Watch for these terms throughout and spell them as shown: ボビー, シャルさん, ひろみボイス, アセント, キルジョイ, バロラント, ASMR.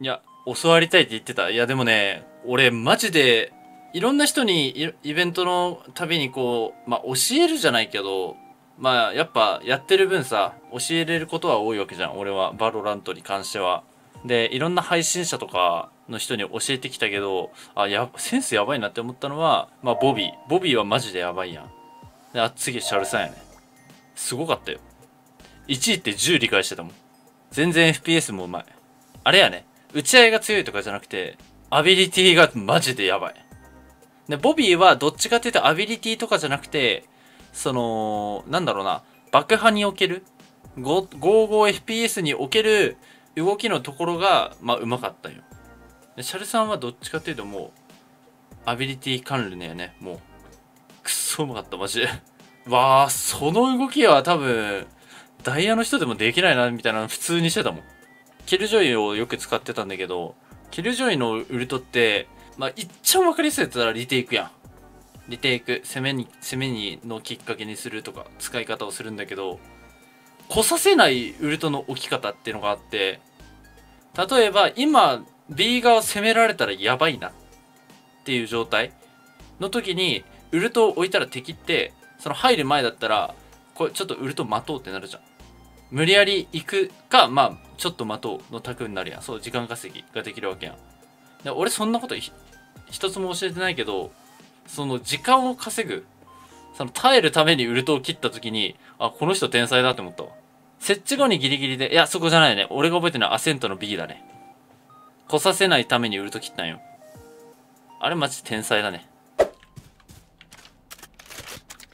いや、教わりたいって言ってた。いや、でもね、俺、マジで、いろんな人にイベントのたびにこう、まあ、教えるじゃないけど、まあ、やっぱ、やってる分さ、教えれることは多いわけじゃん。俺は、バロラントに関しては。で、いろんな配信者とかの人に教えてきたけど、あ、センスやばいなって思ったのは、まあ、ボビー。ボビーはマジでやばいやん。で、次、シャルさんやね。すごかったよ。1位って10理解してたもん。全然 FPS もうまい。あれやね。打ち合いが強いとかじゃなくて、アビリティがマジでやばい。で、ボビーはどっちかっていうとアビリティとかじゃなくて、その、なんだろうな、爆破における、55FPS における動きのところが、まあ、うまかったよ。で、シャルさんはどっちかっていうともう、アビリティ関連だよね、もう。くっそうまかった、マジで。わあ、その動きは多分、ダイヤの人でもできないな、みたいなの普通にしてたもん。キルジョイをよく使ってたんだけど、キルジョイのウルトって、まあ、いっちゃ分かりやすいやつならリテイクやん。リテイク、攻めにのきっかけにするとか、使い方をするんだけど、来させないウルトの置き方っていうのがあって、例えば今、B 側攻められたらやばいなっていう状態の時に、ウルトを置いたら敵って、その入る前だったら、これちょっとウルト待とうってなるじゃん。無理やり行くか、まあ、ちょっと待とうの卓になるやん。そう、時間稼ぎができるわけやん。で、俺そんなこと一つも教えてないけど、その時間を稼ぐ、その耐えるためにウルトを切った時に、あ、この人天才だって思ったわ。設置後にギリギリで、いや、そこじゃないね。俺が覚えてるのはアセントの B だね。来させないためにウルト切ったんよ。あれマジ天才だね。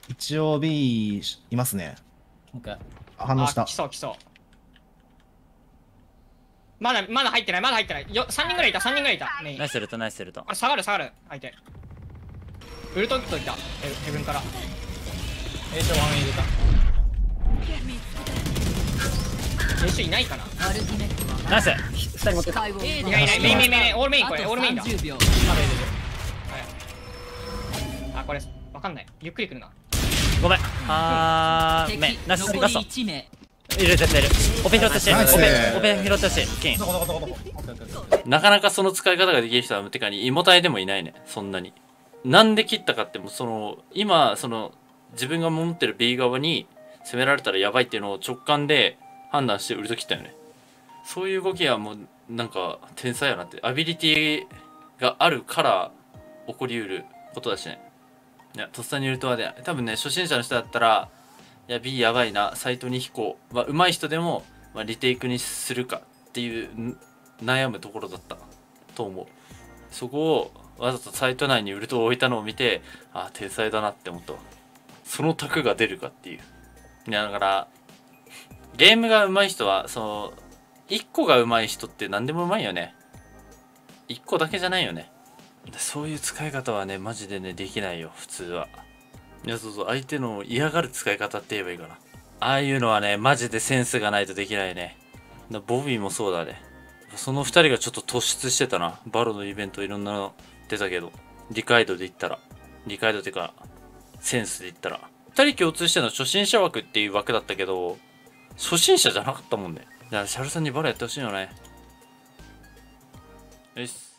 一応 B いますね。反応した。来そう来そう。まだ入ってない、まだ入ってない。3人ぐらいいた、3人ぐらいいた。ナイスルト、ナイスルト。あ、下がる、相手。ウルトッといた、ヘブンから。1ワン入れた。1いないかな。ナイス !2 人持ってた。いないいない、メイン、オールメインこれ、オールメインだ。あ、これ、わかんない。ゆっくり来るな。ごめん。あー、ナイス、ラスト。いる絶対いる。オペ拾ってほしい。オペ拾ってほしい。金。なかなかその使い方ができる人は、てかに、イモタイでもいないね。そんなに。なんで切ったかっても、その、今、その、自分が守ってる B 側に攻められたらやばいっていうのを直感で判断してウルト切ったよね。そういう動きはもう、なんか、天才やなって。アビリティがあるから起こりうることだしね。いや、とっさにウルトはね、多分ね、初心者の人だったら、いや B やばいな、サイトに飛行、まあ、上手い人でも、まあ、リテイクにするかっていう悩むところだったと思う。そこをわざとサイト内にウルトを置いたのを見て、ああ天才だなって思った。その卓が出るかっていう。いやだからゲームが上手い人はその1個が上手い人って何でも上手いよね。1個だけじゃないよね。そういう使い方はねマジでねできないよ普通は。いやそうそう、相手の嫌がる使い方って言えばいいかな。ああいうのはねマジでセンスがないとできないね。ボビーもそうだね。その2人がちょっと突出してたな。バロのイベントいろんなの出たけど、理解度で言ったら、理解度っていうかセンスで言ったら2人共通しての初心者枠っていう枠だったけど、初心者じゃなかったもんね。だからシャルさんにバロやってほしいよね。よし。